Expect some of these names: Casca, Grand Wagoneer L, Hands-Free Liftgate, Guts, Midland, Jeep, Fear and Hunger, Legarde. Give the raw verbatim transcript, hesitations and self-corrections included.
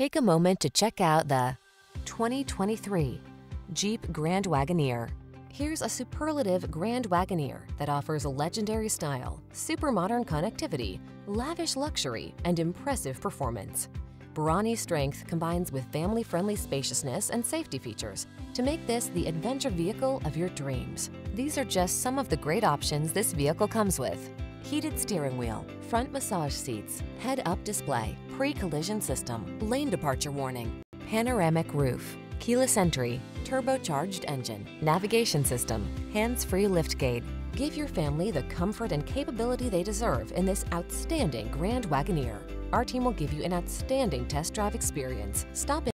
Take a moment to check out the twenty twenty-three Jeep Grand Wagoneer. Here's a superlative Grand Wagoneer that offers legendary style, super modern connectivity, lavish luxury, and impressive performance. Brawny strength combines with family-friendly spaciousness and safety features to make this the adventure vehicle of your dreams. These are just some of the great options this vehicle comes with: heated steering wheel, front massage seats, head-up display, pre-collision system, lane departure warning, panoramic roof, keyless entry, turbocharged engine, navigation system, hands-free liftgate. Give your family the comfort and capability they deserve in this outstanding Grand Wagoneer. Our team will give you an outstanding test drive experience. Stop in.